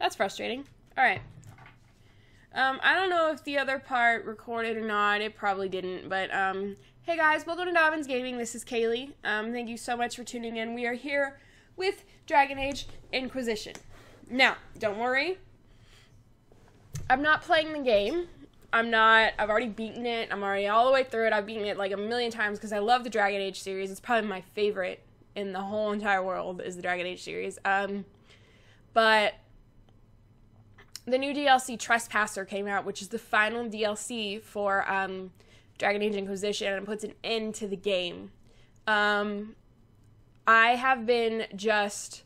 That's frustrating. Alright. I don't know if the other part recorded or not. It probably didn't, but, hey guys, welcome to Dobbins Gaming. This is Kaylee. Thank you so much for tuning in. We are here with Dragon Age Inquisition. Now, don't worry. I'm not playing the game. I've already beaten it. I'm already all the way through it. I've beaten it like a million times because I love the Dragon Age series. It's probably my favorite in the whole entire world is the Dragon Age series. But the new DLC Trespasser came out, which is the final DLC for Dragon Age Inquisition, and it puts an end to the game. I have been just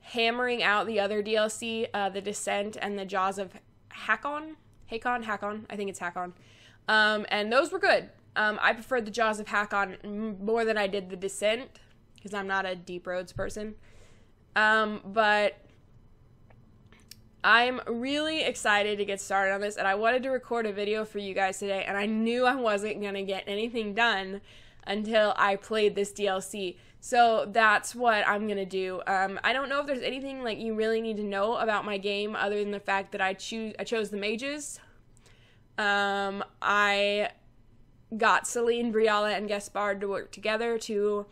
hammering out the other DLC, The Descent and The Jaws of Hakkon. I think it's Hakkon. And those were good. I preferred The Jaws of Hakkon more than I did The Descent, because I'm not a Deep Roads person. But I'm really excited to get started on this, and I wanted to record a video for you guys today, and I knew I wasn't going to get anything done until I played this DLC. So that's what I'm going to do. I don't know if there's anything like you really need to know about my game other than the fact that I chose the mages. I got Celine, Briala, and Gaspard to work together to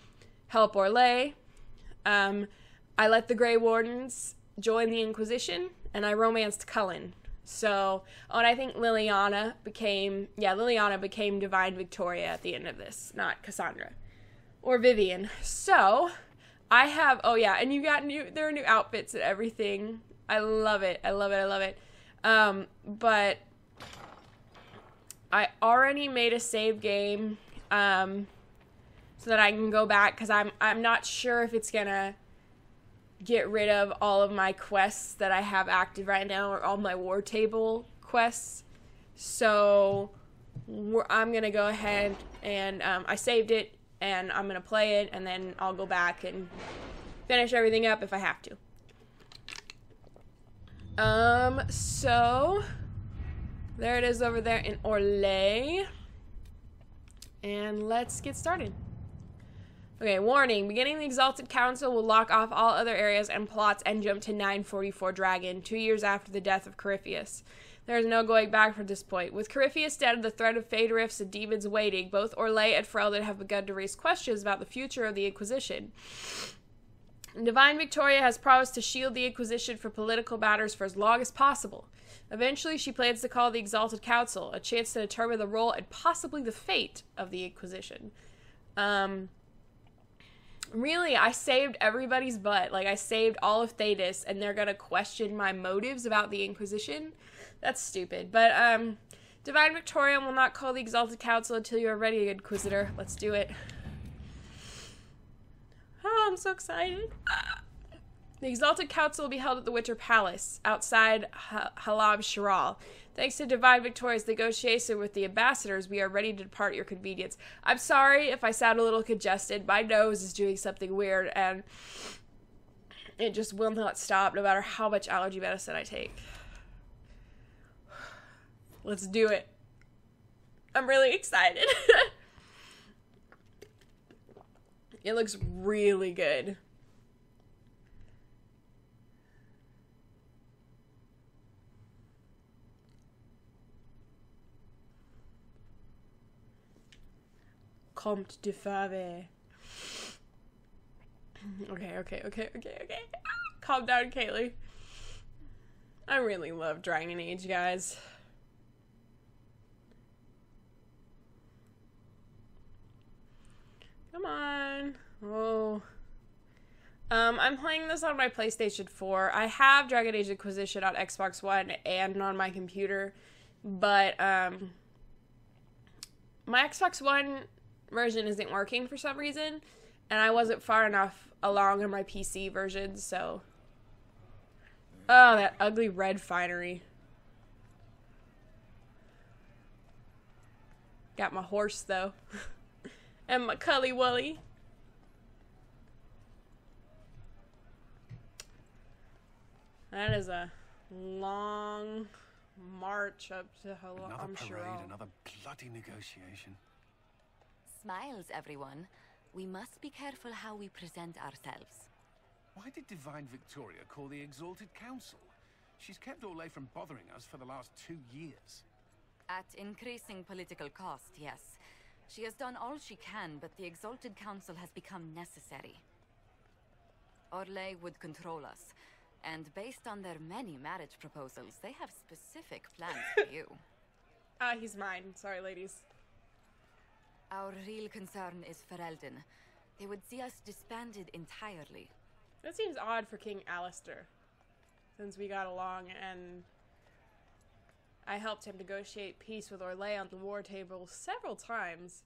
help Orlais. I let the Grey Wardens join the Inquisition, and I romanced Cullen. So, oh, and I think Leliana became, yeah, Leliana became Divine Victoria at the end of this, not Cassandra. Or Vivian. So, I have, oh yeah, and you got new, there are new outfits and everything. I love it, I love it, I love it. But I already made a save game, so that I can go back, because I'm not sure if it's gonna get rid of all of my quests that I have active right now, or all my war table quests. So I'm gonna go ahead and I saved it, and I'm gonna play it, and then I'll go back and finish everything up if I have to. So there it is over there in Orlais, and let's get started. Okay, warning. Beginning the Exalted Council will lock off all other areas and plots and jump to 944 Dragon, 2 years after the death of Corypheus. There is no going back from this point. With Corypheus dead and the threat of Fade Rifts and demons waiting, both Orlais and Ferelden have begun to raise questions about the future of the Inquisition. Divine Victoria has promised to shield the Inquisition from political matters for as long as possible. Eventually, she plans to call the Exalted Council, a chance to determine the role and possibly the fate of the Inquisition. Really, I saved everybody's butt. Like, I saved all of Thedas, and they're gonna question my motives about the Inquisition? That's stupid. But, Divine Victoria will not call the Exalted Council until you are ready, Inquisitor. Let's do it. Oh, I'm so excited. The Exalted Council will be held at the Winter Palace, outside Halamshiral. Thanks to Divine Victoria's negotiation with the ambassadors, we are ready to depart your convenience. I'm sorry if I sound a little congested. My nose is doing something weird, and it just will not stop, no matter how much allergy medicine I take. Let's do it. I'm really excited. It looks really good. Comte de Fave. Okay. Calm down, Kaylee. I really love Dragon Age, guys. Come on. Oh. I'm playing this on my PlayStation 4. I have Dragon Age Inquisition on Xbox One and on my computer, but, my Xbox One version isn't working for some reason, and I wasn't far enough along in my PC version, so. Oh, that ugly red finery. Got my horse, though. And my cully wully. That is a long march up to Halamshiral. Another parade, another bloody negotiation. Smiles, everyone. We must be careful how we present ourselves. Why did Divine Victoria call the Exalted Council? She's kept Orlais from bothering us for the last 2 years. At increasing political cost, yes. She has done all she can, but the Exalted Council has become necessary. Orlais would control us, and based on their many marriage proposals, they have specific plans for you. Ah, he's mine. Sorry, ladies. Our real concern is Ferelden. They would see us disbanded entirely. That seems odd for King Alistair, since we got along and I helped him negotiate peace with Orlais on the war table several times.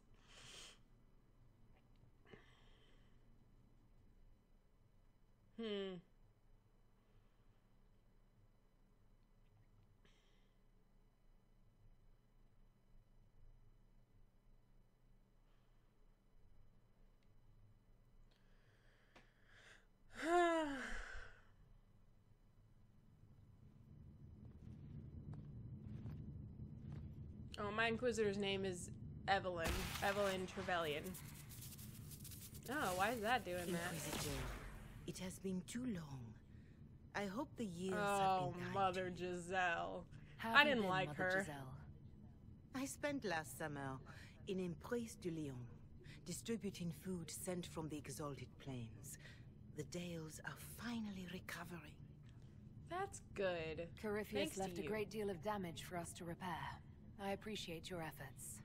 Oh, my Inquisitor's name is Evelyn. Evelyn Trevelyon. Oh, why is that doing that? Inquisitor, it has been too long. I hope the years have been kind. Mother Giselle. I didn't like her. Giselle? I spent last summer in Emprise du Lion, distributing food sent from the Exalted Plains. The Dales are finally recovering. That's good. Corypheus left a great deal of damage for us to repair. I appreciate your efforts.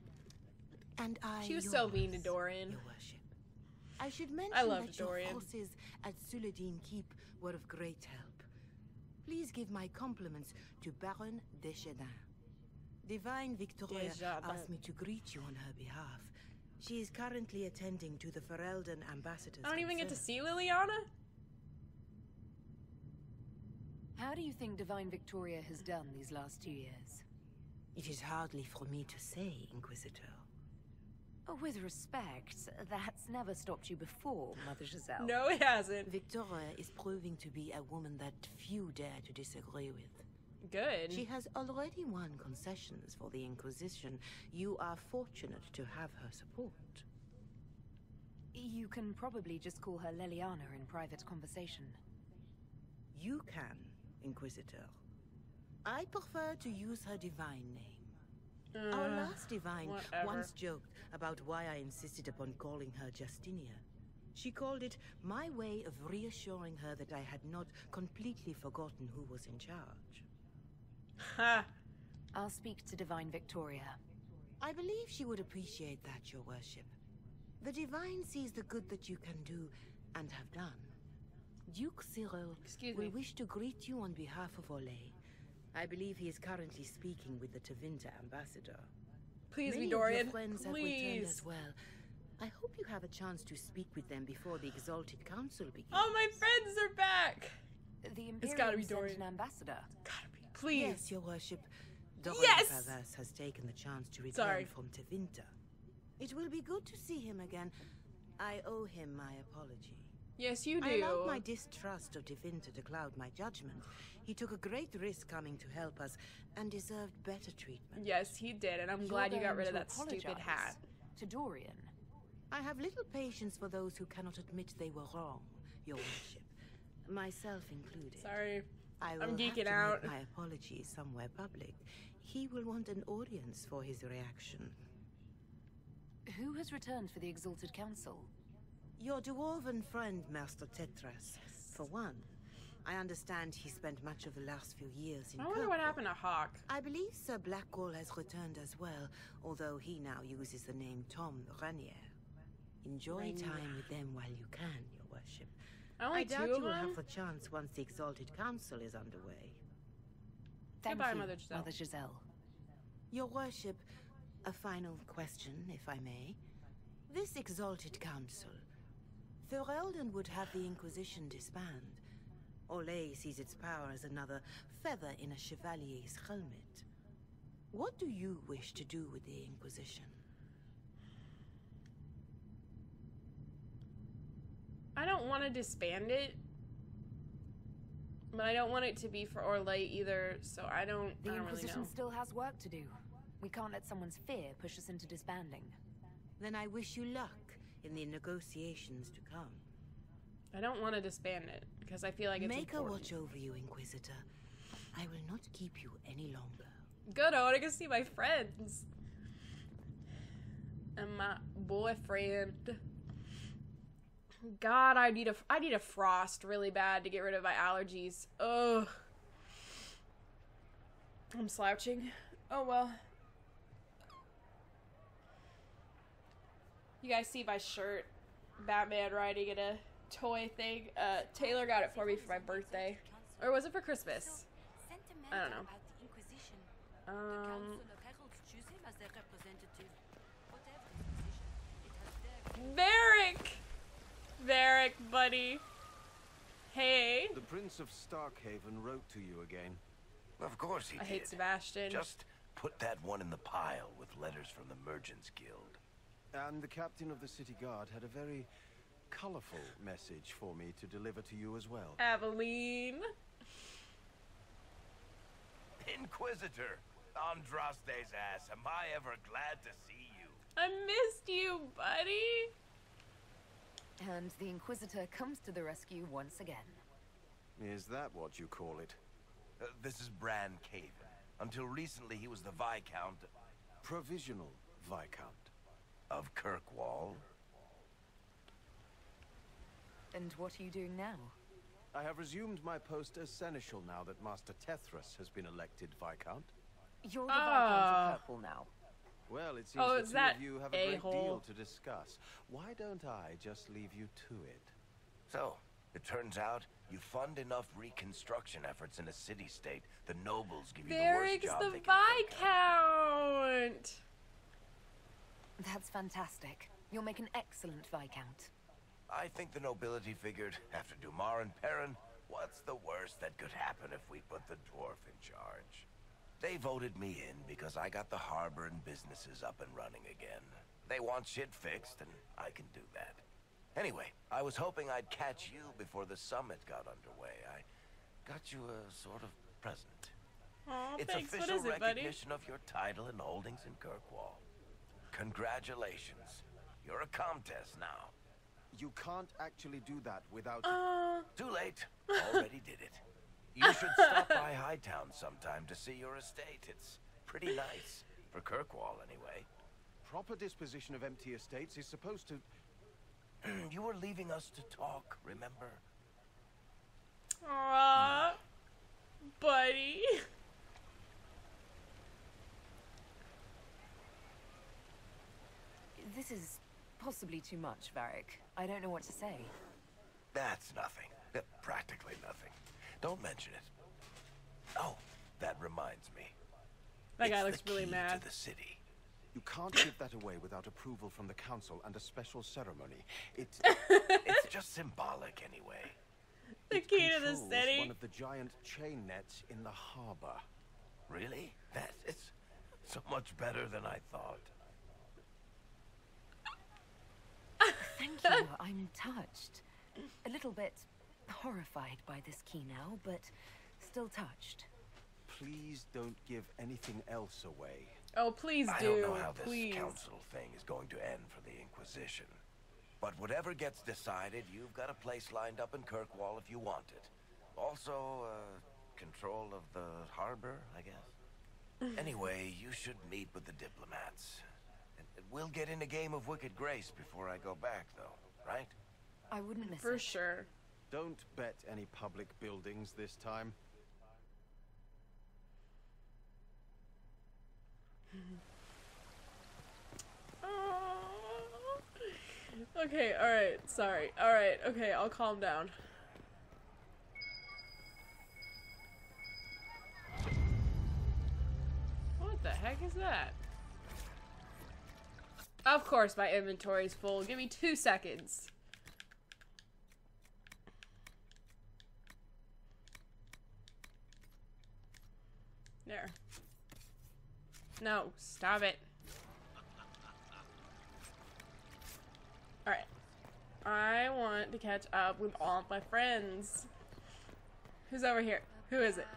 And she was so mean to Dorian. Your worship. I should mention that your forces at Suledin Keep were of great help. Please give my compliments to Baron Deschardin. Divine Victoria asked me to greet you on her behalf. She is currently attending to the Ferelden ambassadors. I don't even get to see Leliana? How do you think Divine Victoria has done these last 2 years? It is hardly for me to say, Inquisitor. With respect, that's never stopped you before, Mother Giselle. No, it hasn't. Victoria is proving to be a woman that few dare to disagree with. Good. She has already won concessions for the Inquisition. You are fortunate to have her support. You can probably just call her Leliana in private conversation. You can, Inquisitor. I prefer to use her divine name. Our last divine once joked about why I insisted upon calling her Justinia. She called it my way of reassuring her that I had not completely forgotten who was in charge. Ha! I'll speak to Divine Victoria. I believe she would appreciate that, Your Worship. The divine sees the good that you can do and have done. Duke Cyril will wish to greet you on behalf of Orlais. I believe he is currently speaking with the Tevinter ambassador. Please be Dorian. Your friends have returned as well. I hope you have a chance to speak with them before the Exalted Council begins. Oh, my friends are back! The Imperium sent an ambassador. It's gotta be. Please. Yes, Your Worship. Dobbins Travers has taken the chance to return from Tevinter. It will be good to see him again. I owe him my apology. Yes, you do. I allowed my distrust of Tevinter to cloud my judgment. He took a great risk coming to help us and deserved better treatment. Yes, he did, and I'm glad you got rid of that stupid hat. To Dorian. I have little patience for those who cannot admit they were wrong, Your Worship. Myself included. Sorry. I'm geeking out. My apologies somewhere public. He will want an audience for his reaction. Who has returned for the Exalted Council? Your dwarven friend, Master Tethras, for one. I understand he spent much of the last few years in Kirkwall. I wonder what happened to Hawk. I believe Sir Blackwall has returned as well, although he now uses the name Tom Rainier. Enjoy time with them while you can, Your Worship. I doubt you will have the chance once the Exalted Council is underway. Goodbye, Mother Giselle. Your Worship, a final question, if I may. This Exalted Council... Ferelden would have the Inquisition disband. Orlais sees its power as another feather in a chevalier's helmet. What do you wish to do with the Inquisition? I don't want to disband it, but I don't want it to be for Orlais either, so I don't really know. The Inquisition still has work to do. We can't let someone's fear push us into disbanding. Then I wish you luck in the negotiations to come. I don't want to disband it, because I feel like it's important. Make her watch over you, Inquisitor. I will not keep you any longer. Good, I want to go see my friends. And my boyfriend. God, I need a frost really bad to get rid of my allergies. Ugh. I'm slouching. Oh well. You guys see my shirt? Batman riding in a toy thing. Taylor got it for me for my birthday. Or was it for Christmas? I don't know. Varric, buddy. Hey. The Prince of Starkhaven wrote to you again. Of course he did. I hate Sebastian. Just put that one in the pile with letters from the Merchants Guild. And the captain of the city guard had a very colorful message for me to deliver to you as well. Evelyn. Inquisitor, Andraste's ass, am I ever glad to see you. I missed you, buddy. And the Inquisitor comes to the rescue once again. Is that what you call it? This is Bran Caven. Until recently, he was the Viscount. Provisional Viscount. Of Kirkwall. And what are you doing now? I have resumed my post as Seneschal now that Master Tethras has been elected Viscount. You're the Viscount of Purple now. Well, it seems that you have a great deal to discuss. Why don't I just leave you to it? So, it turns out you fund enough reconstruction efforts in a city-state, the nobles give you the worst job they can think of. Varric's the Viscount! That's fantastic. You'll make an excellent Viscount. I think the nobility figured, after Dumar and Perrin, what's the worst that could happen if we put the dwarf in charge? They voted me in because I got the harbor and businesses up and running again. They want shit fixed, and I can do that. Anyway, I was hoping I'd catch you before the summit got underway. I got you a sort of present. Aww, it's thanks. Official recognition of your title and holdings in Kirkwall. Congratulations. You're a comtesse now. You can't actually do that without... Too late. Already did it. You should stop by Hightown sometime to see your estate. It's pretty nice. For Kirkwall, anyway. Proper disposition of empty estates is supposed to... You were leaving us to talk, remember? Aww. Buddy. This is... possibly too much, Varric. I don't know what to say. That's nothing. Practically nothing. Don't mention it. Oh, that reminds me. That guy looks really mad. To the city. You can't give that away without approval from the council and a special ceremony. It's just symbolic anyway. The key to the city. One of the giant chain nets in the harbor. Really? That is so much better than I thought. Thank you, I'm touched. A little bit horrified by this key now, but still touched. Please don't give anything else away. Oh, please do. I don't know how this council thing is going to end for the Inquisition. But whatever gets decided, you've got a place lined up in Kirkwall if you want it. Also, control of the harbor, I guess. Anyway, you should meet with the diplomats. We'll get in a game of Wicked Grace before I go back, though, right? I wouldn't miss it. For sure. Don't bet any public buildings this time. Okay, alright, sorry. Alright, okay, I'll calm down. What the heck is that? Of course my inventory's full. Give me 2 seconds. There. No, stop it. Alright. I want to catch up with all my friends. Who's over here? Who is it?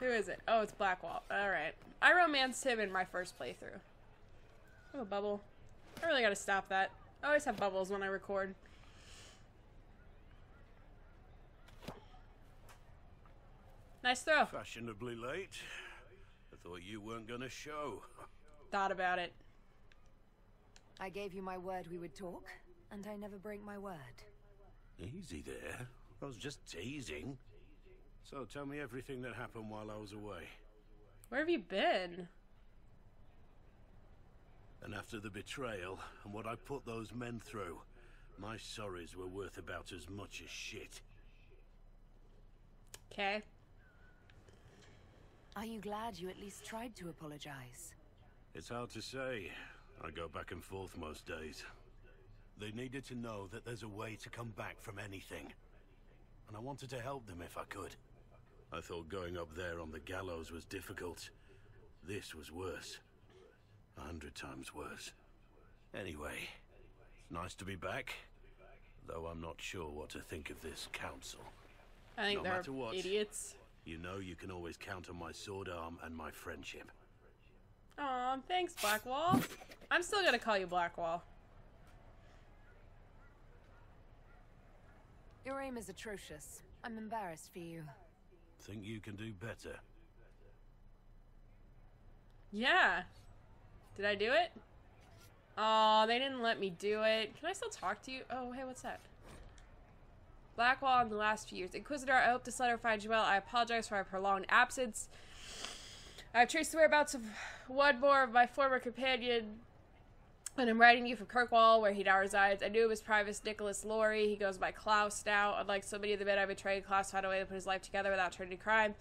Who is it? Oh, it's Blackwall. Alright. I romanced him in my first playthrough. Oh, bubble. I really gotta stop that. I always have bubbles when I record. Nice throw. Fashionably late. I thought you weren't going to show. Thought about it. I gave you my word we would talk, and I never break my word. Easy there. I was just teasing. So tell me everything that happened while I was away. Where have you been? And after the betrayal and what I put those men through, my sorries were worth about as much as shit. Okay. Are you glad you at least tried to apologize? It's hard to say. I go back and forth most days. They needed to know that there's a way to come back from anything. And I wanted to help them if I could. I thought going up there on the gallows was difficult. This was worse. 100 times worse. Anyway, it's nice to be back. Though I'm not sure what to think of this council. I think they're idiots. You know you can always count on my sword arm and my friendship. Aw, thanks, Blackwall. I'm still gonna call you Blackwall. Your aim is atrocious. I'm embarrassed for you. Think you can do better? Yeah. Did I do it? Oh, they didn't let me do it. Can I still talk to you? Oh, hey, what's that? Blackwall in the last few years. Inquisitor, I hope this letter finds you well. I apologize for my prolonged absence. I've traced the whereabouts of one more of my former companion, and I'm writing to you from Kirkwall, where he now resides. I knew him as Primus Nicholas Lorry. He goes by Klaus now. Unlike so many of the men I betrayed, Klaus found a way to put his life together without turning to crime.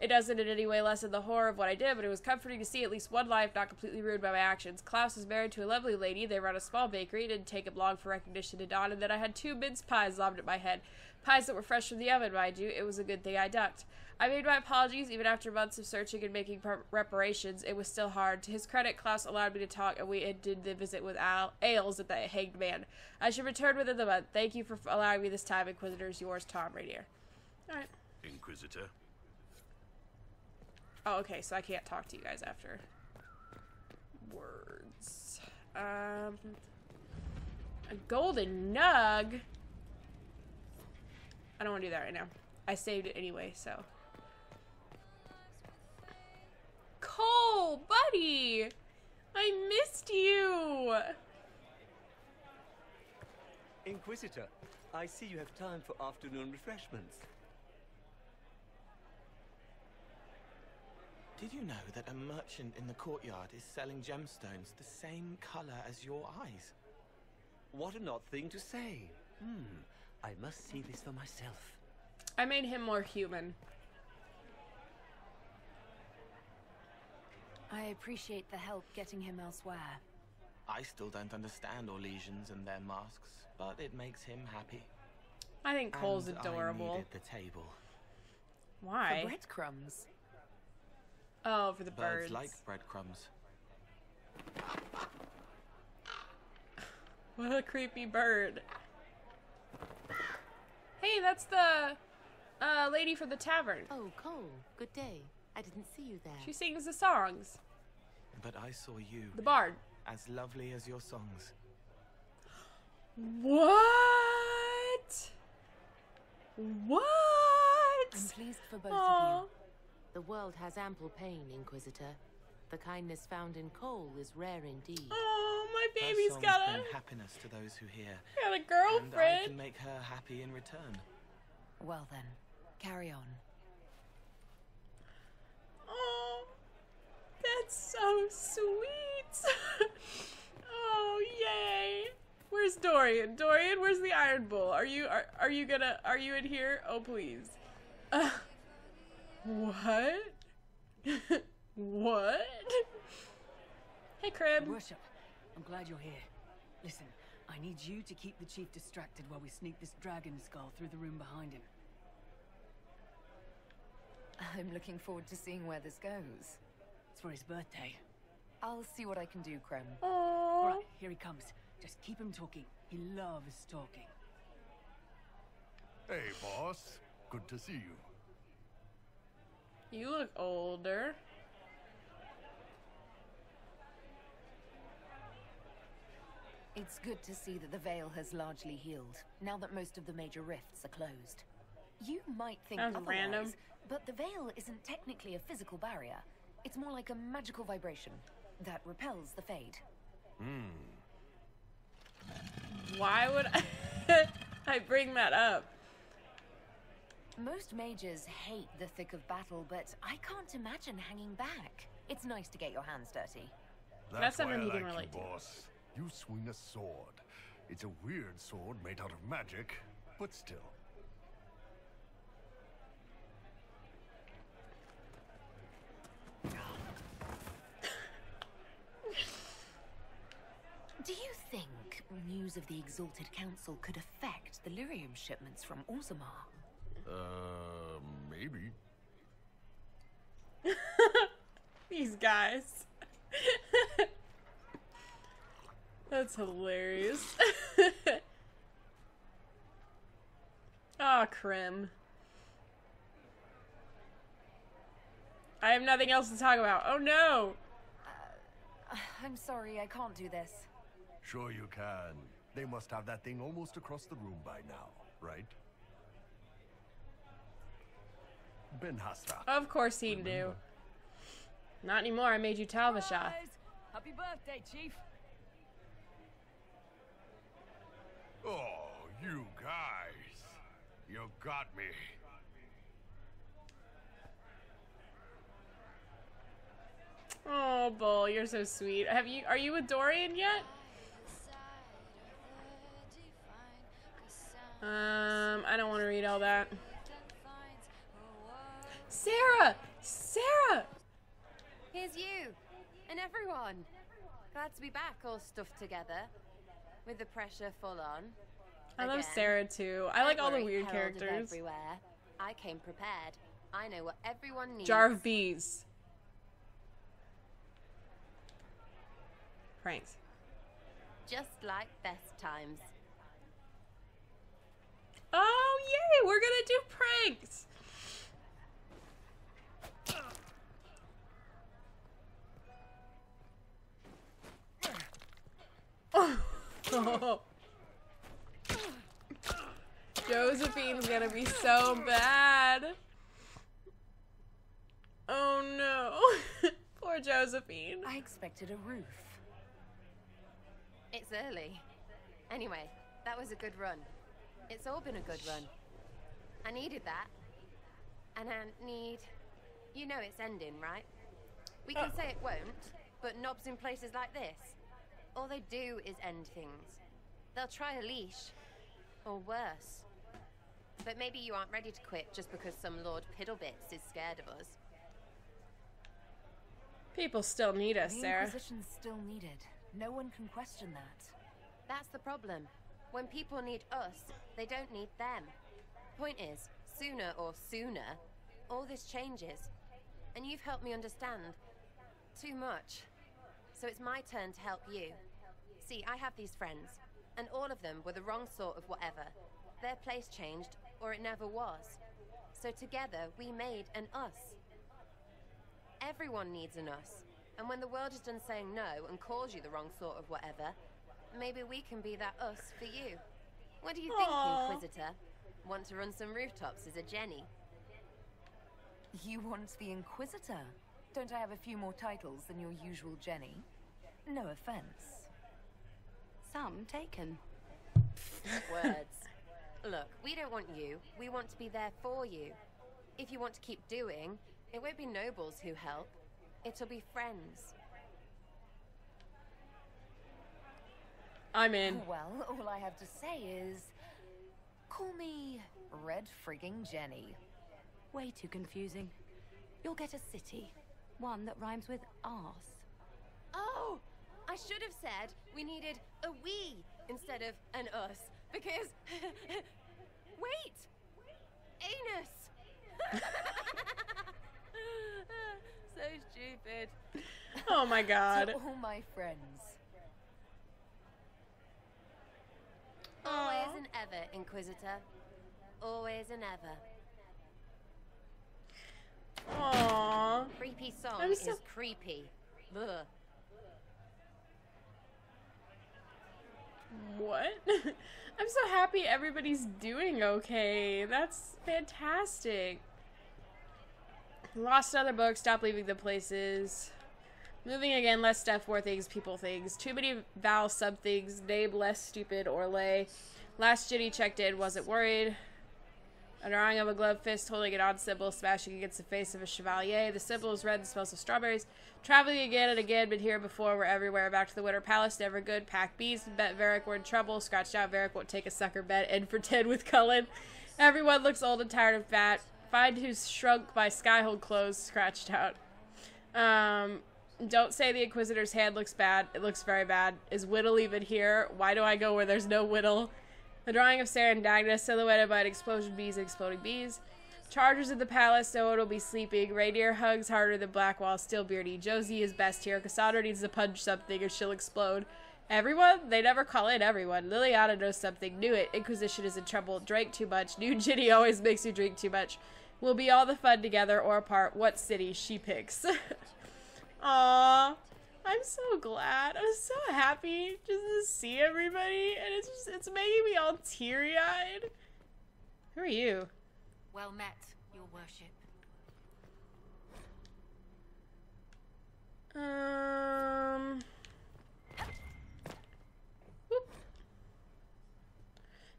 It doesn't in any way lessen the horror of what I did, but it was comforting to see at least one life not completely ruined by my actions. Klaus is married to a lovely lady. They run a small bakery. It didn't take him long for recognition to dawn, and then I had 2 mince pies lobbed at my head. Pies that were fresh from the oven, mind you. It was a good thing I ducked. I made my apologies, even after months of searching and making reparations. It was still hard. To his credit, Klaus allowed me to talk, and we ended the visit with ales at the Hanged Man. I should return within the month. Thank you for allowing me this time, Inquisitors. Yours, Tom Rainier. Alright. Inquisitor. Oh, okay, so I can't talk to you guys after. Words. A golden nug? I don't want to do that right now. I saved it anyway, so. Cole, buddy! I missed you! Inquisitor, I see you have time for afternoon refreshments. Did you know that a merchant in the courtyard is selling gemstones the same color as your eyes? What an odd thing to say. I must see this for myself. I made him more human. I appreciate the help getting him elsewhere. I still don't understand Orlesians and their masks, but it makes him happy. I think Cole's adorable. I needed the table. Why? For breadcrumbs. Oh, for the birds. Birds like breadcrumbs. What a creepy bird. Hey, that's the lady from the tavern. Oh, Cole, good day. I didn't see you there. She sings the songs. But I saw you. The bard. As lovely as your songs. What? What? I'm pleased for both of you. The world has ample pain, Inquisitor. The kindness found in Cole is rare indeed. Oh, my baby's got a happiness to those who hear. Got a girlfriend. And I can make her happy in return. Well then, carry on. Oh, that's so sweet. Oh, yay! Where's Dorian? Dorian, where's the Iron Bull? Are you in here? Oh, please. What? What? Hey, Krem. Worship, I'm glad you're here. Listen, I need you to keep the chief distracted while we sneak this dragon skull through the room behind him. I'm looking forward to seeing where this goes. It's for his birthday. I'll see what I can do, Krem. Aww. All right, here he comes. Just keep him talking. He loves talking. Hey, boss. Good to see you. You look older. It's good to see that the Veil has largely healed, now that most of the major rifts are closed. You might think otherwise, random. But the veil isn't technically a physical barrier. It's more like a magical vibration that repels the Fade. Why would I bring that up? Most mages hate the thick of battle, but I can't imagine hanging back. It's nice to get your hands dirty. That's something you can relate to. Boss. You swing a sword. It's a weird sword made out of magic, but still. Do you think news of the Exalted Council could affect the lyrium shipments from Orzammar? Maybe. These guys. That's hilarious. Ah, oh, Krem. I have nothing else to talk about. Oh no! I'm sorry, I can't do this. Sure you can. They must have that thing almost across the room by now, right? Ben Hasta. Of course he knew. Not anymore, I made you Talvasha. Happy birthday, Chief. Oh, you guys. You got me. Oh, Bull, you're so sweet. Have you are you with Dorian yet? I don't want to read all that. Sarah! Sarah! Here's you and everyone. Glad to be back, all stuffed together with the pressure full on. I love Sarah too. I like all the weird characters. Everywhere. I came prepared. I know what everyone needs. Jar of bees. Pranks. Just like best times. Oh yay! We're gonna do pranks. Oh. Josephine's gonna be so bad. Oh no. Poor Josephine. I expected a roof. It's early. Anyway, that was a good run. It's all been a good run. I needed that. And I need... You know it's ending, right? We can say it won't, but knobs in places like this. All they do is end things. They'll try a leash. Or worse. But maybe you aren't ready to quit just because some Lord Piddlebits is scared of us. People still need us, Sarah. The Inquisition's still needed. No one can question that. That's the problem. When people need us, they don't need them. Point is, sooner, all this changes. And you've helped me understand. Too much. So it's my turn to help you. See, I have these friends, and all of them were the wrong sort of whatever. Their place changed, or it never was. So together, we made an us. Everyone needs an us. And when the world is done saying no and calls you the wrong sort of whatever, maybe we can be that us for you. What do you think, Inquisitor? Want to run some rooftops as a Jenny? You want the Inquisitor? Don't I have a few more titles than your usual Jenny? No offense. Some taken. Words. Look, we don't want you. We want to be there for you. If you want to keep doing, it won't be nobles who help. It'll be friends. I'm in. Well, all I have to say is... Call me Red Frigging Jenny. Way too confusing. You'll get a city. One that rhymes with arse. Oh! I should have said we needed a we instead of an us. Because... Wait! Anus! So stupid. Oh my god. To all my friends. Aww. Always and ever, Inquisitor. Always and ever. Aww. Creepy song is creepy. Ugh. What? I'm so happy everybody's doing okay. That's fantastic. Lost another book. Stop leaving the places. Moving again. Less stuff. War things. People things. Too many vowel sub things. Name less stupid or lay. Last jitty checked in. Wasn't worried. A drawing of a gloved fist holding an odd symbol, smashing against the face of a chevalier. The symbol is red and smells of strawberries. Traveling again and again, been here before, we're everywhere. Back to the Winter Palace, never good. Pack beast, bet Varric we're in trouble. Scratched out, Varric won't take a sucker bet. End for 10 with Cullen. Everyone looks old and tired and fat. Find who's shrunk by Skyhold clothes, scratched out. Don't say the Inquisitor's hand looks bad. It looks very bad. Is Whittle even here? Why do I go where there's no Whittle? A drawing of Sarah and Dagna, silhouetted by an explosion bees and exploding bees. Chargers of the palace, no one will be sleeping. Rainier hugs harder than Blackwall, still beardy. Josie is best here. Cassandra needs to punch something or she'll explode. Everyone? They never call in everyone. Leliana knows something. Knew it. Inquisition is in trouble. Drank too much. New Ginny always makes you drink too much. We'll be all the fun together or apart. What city? She picks. Aww. I'm so glad. I'm so happy just to see everybody, and it's just, it's making me all teary-eyed. Who are you? Well met, your worship. Whoop.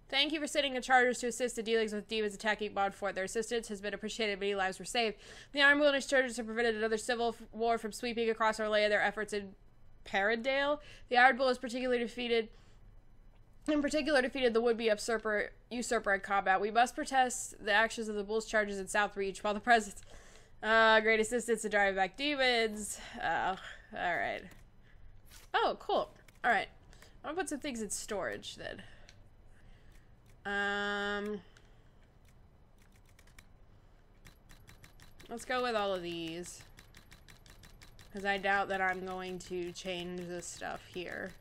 Thank you for sending the chargers to assist the dealings with demons attacking Bond Fort. Their assistance has been appreciated. Many lives were saved. The Iron Bull and his chargers have prevented another civil war from sweeping across our land. Their efforts in Parandale. The Iron Bull is particularly defeated. In particular, defeated the would-be usurper in combat. We must protest the actions of the Bull's charges in South Reach while the presence great assistance to driving back demons. All right. Oh, cool. All right. I'm gonna put some things in storage then. Let's go with all of these, because I doubt that I'm going to change this stuff here.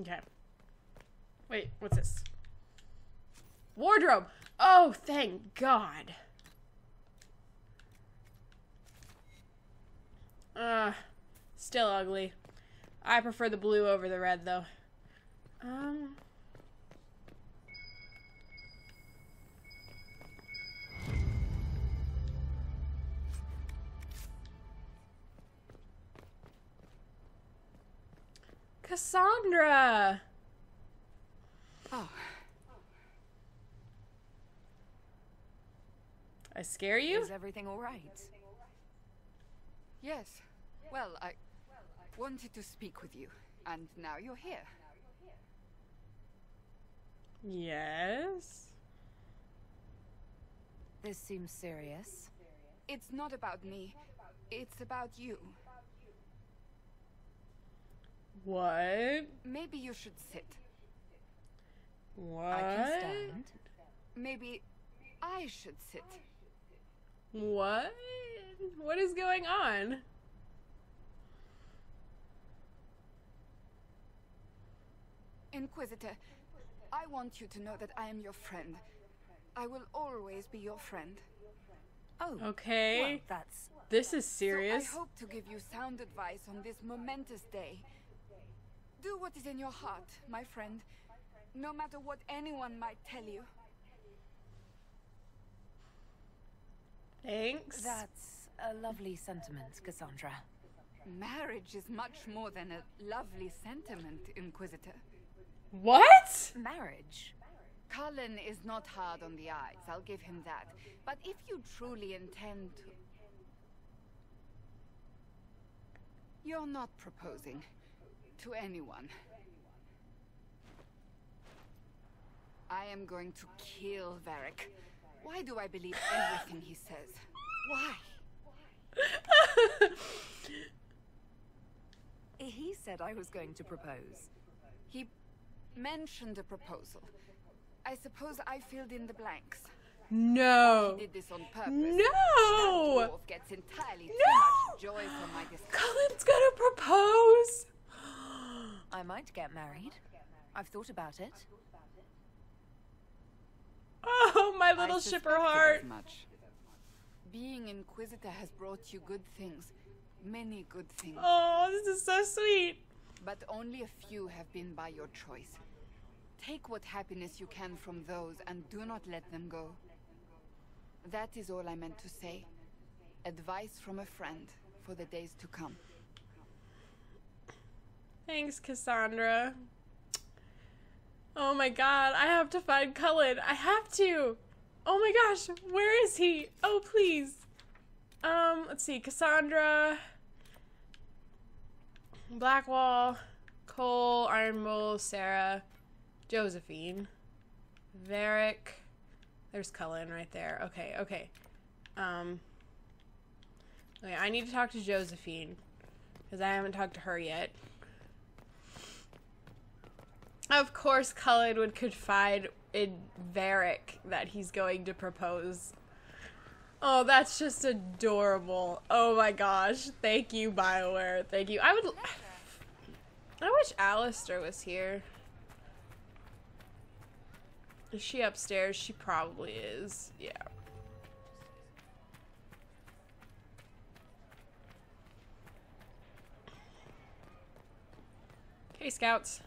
Okay. Wait, what's this? Wardrobe! Oh, thank God! Still ugly. I prefer the blue over the red, though. Cassandra! Oh. I scare you? Is everything all right? Yes. Well, I wanted to speak with you, and now you're here. Yes? This seems serious. It's not about me. It's about you. What? Maybe you should sit. What? I can stand. Maybe I should sit. What? What is going on? Inquisitor, I want you to know that I am your friend. I will always be your friend. Oh, okay. Well, that's... This is serious. So I hope to give you sound advice on this momentous day. Do what is in your heart, my friend, no matter what anyone might tell you. Thanks. That's a lovely sentiment, Cassandra. Marriage is much more than a lovely sentiment, Inquisitor. What? Marriage? Cullen is not hard on the eyes, I'll give him that. But if you truly intend to... You're not proposing to anyone. I am going to kill Varric. Why do I believe everything he says? Why? He said I was going to propose. He mentioned a proposal. I suppose I filled in the blanks. No. He did this on purpose. No. That dwarf gets entirely too much joy from my discussion. Cullen's gonna propose. I might get married. I've thought about it. Oh, my little shipper heart. Much. Being Inquisitor has brought you good things. Many good things. Oh, this is so sweet. But only a few have been by your choice. Take what happiness you can from those and do not let them go. That is all I meant to say. Advice from a friend for the days to come. Thanks, Cassandra. Oh my god, I have to find Cullen. I have to. Oh my gosh, where is he? Oh, please. Let's see. Cassandra. Blackwall. Cole. Iron Bull. Sarah. Josephine. Varric. There's Cullen right there. Okay, okay. Okay, I need to talk to Josephine, because I haven't talked to her yet. Of course Cullen would confide in Varric that he's going to propose. Oh, that's just adorable. Oh my gosh. Thank you, BioWare. Thank you. I wish Alistair was here. Is she upstairs? She probably is. Yeah. Okay, scouts.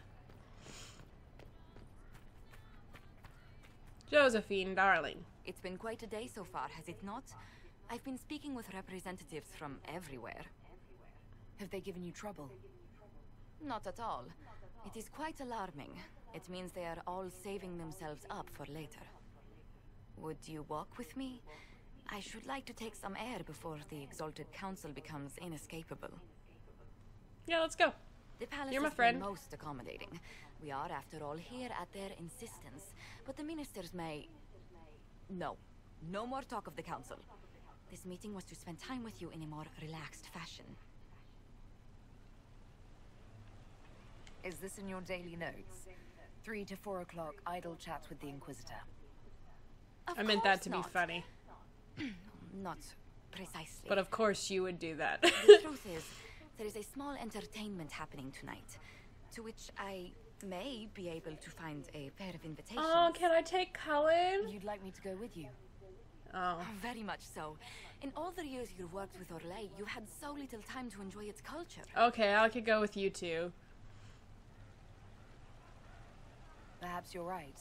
Josephine, darling. It's been quite a day so far, has it not? I've been speaking with representatives from everywhere. Have they given you trouble? Not at all. It is quite alarming. It means they are all saving themselves up for later. Would you walk with me? I should like to take some air before the Exalted Council becomes inescapable. Yeah, let's go. The palace is the most accommodating. We are, after all, here at their insistence. But the ministers may... No. No more talk of the council. This meeting was to spend time with you in a more relaxed fashion. Is this in your daily notes? 3 to 4 o'clock, idle chats with the Inquisitor. I meant that to be funny. Not precisely. But of course you would do that. The truth is, there is a small entertainment happening tonight, to which I may be able to find a pair of invitations. Oh, can I take Cullen? You'd like me to go with you? Oh. Very much so. In all the years you've worked with Orlais, you had so little time to enjoy its culture. Okay, I could go with you too. Perhaps you're right.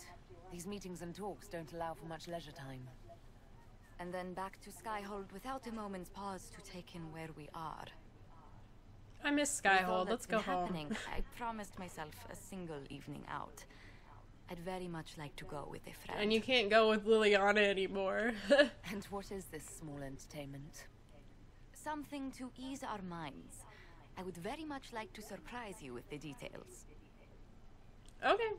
These meetings and talks don't allow for much leisure time. And then back to Skyhold without a moment's pause to take in where we are. I miss Skyhold. Let's go home. I promised myself a single evening out. I'd very much like to go with a friend. And you can't go with Leliana anymore. And what is this small entertainment? Something to ease our minds. I would very much like to surprise you with the details. Okay.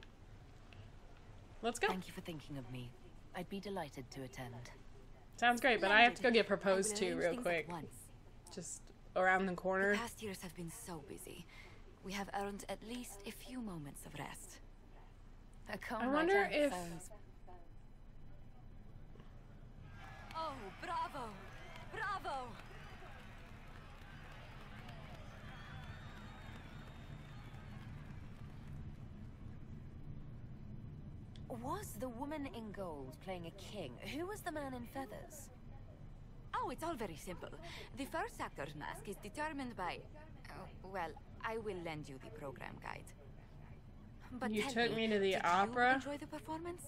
Let's go. Thank you for thinking of me. I'd be delighted to attend. Sounds great, but I have to go get proposed to real quick. Just around the corner. The past years have been so busy. We have earned at least a few moments of rest. I wonder if... Oh, bravo! Bravo! Was the woman in gold playing a king? Who was the man in feathers? Oh, it's all very simple. The first actor's mask is determined by... well, I will lend you the program guide. But you took me to the opera? Did you enjoy the performance?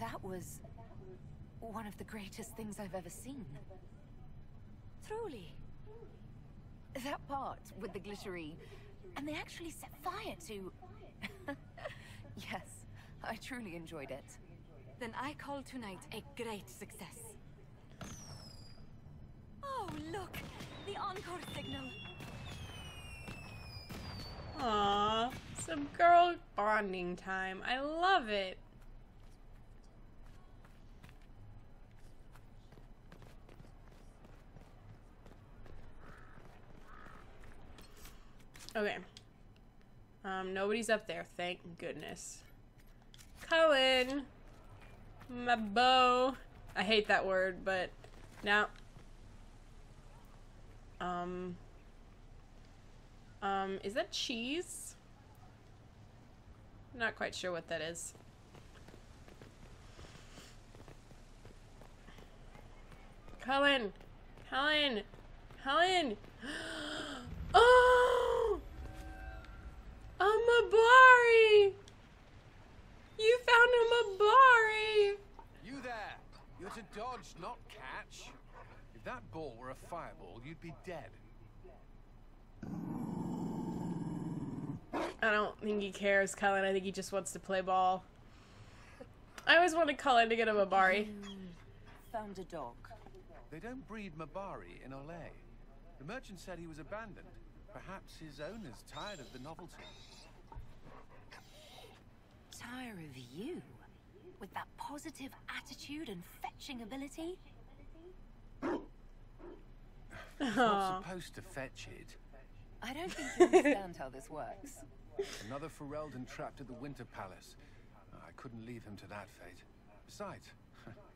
That was one of the greatest things I've ever seen. Truly. That part with the glittery... And they actually set fire to... Yes, I truly enjoyed it. Then I call tonight a great success. Oh, look! The encore signal! Aww, some girl bonding time. I love it. Okay. Nobody's up there, thank goodness. Cullen! My beau! I hate that word, but... No. Is that cheese? Not quite sure what that is. Cullen! Cullen! Cullen! Oh! A Mabari! You found a Mabari! You there! You're to dodge, not catch. If that ball were a fireball, you'd be dead. I don't think he cares, Cullen. I think he just wants to play ball. I always wanted Cullen to get a Mabari. Found a dog. They don't breed Mabari in Olay. The merchant said he was abandoned. Perhaps his owner's tired of the novelty. Tired of you? With that positive attitude and fetching ability? You're not supposed to fetch it. I don't think you understand how this works. Another Ferelden trapped at the Winter Palace. I couldn't leave him to that fate. Besides,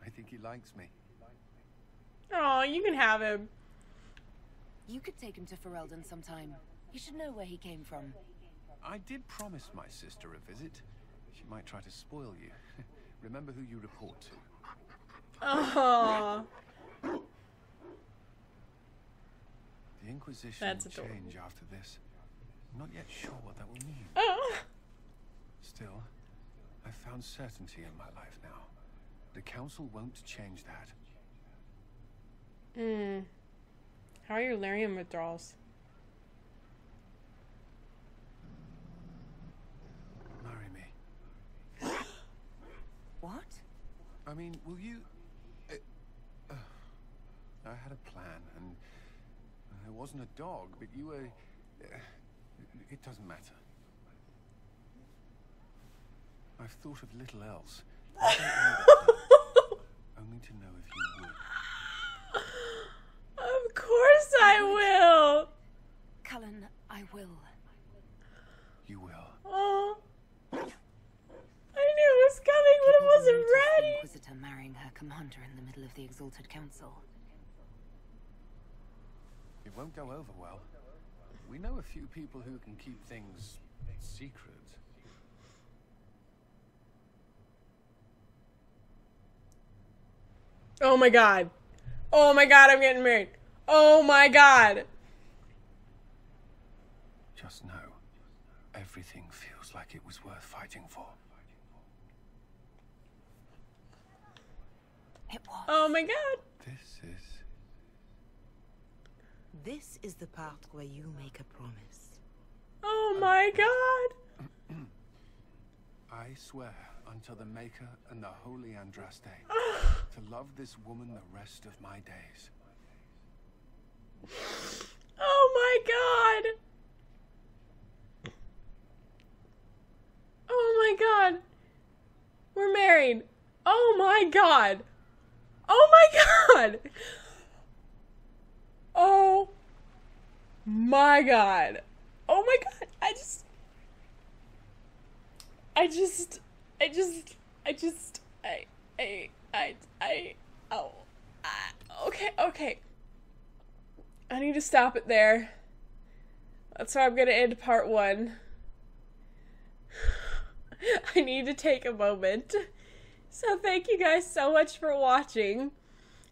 I think he likes me. Oh, you can have him. You could take him to Ferelden sometime. You should know where he came from. I did promise my sister a visit. She might try to spoil you. Remember who you report to. Oh. The Inquisition will change after this. I'm not yet sure what that will mean. Oh. Still, I've found certainty in my life now. The Council won't change that. Hmm. How are your lyrium withdrawals? Marry me. What? I mean, will you... I had a plan, and it wasn't a dog, but you were... it doesn't matter. I've thought of little else. I don't know that, only to know if you would. Of course I will! Cullen, I will. You will. Oh. I knew it was coming, but it wasn't ready! Inquisitor marrying her commander in the middle of the Exalted Council. It won't go over well. We know a few people who can keep things secret. Oh my god. Oh my god, I'm getting married. Oh my god. Just know, everything feels like it was worth fighting for. It was. Oh my god. This is the part where you make a promise. Oh my god. I swear unto the Maker and the Holy Andraste to love this woman the rest of my days. Oh my god! Oh my god! We're married! Oh my god! Oh my god! Oh my god! Oh my god! Okay. I need to stop it there. That's how I'm gonna end part one. I need to take a moment. So thank you guys so much for watching.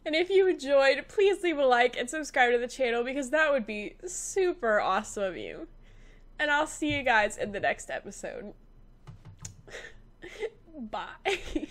And if you enjoyed, please leave a like and subscribe to the channel because that would be super awesome of you. And I'll see you guys in the next episode. Bye.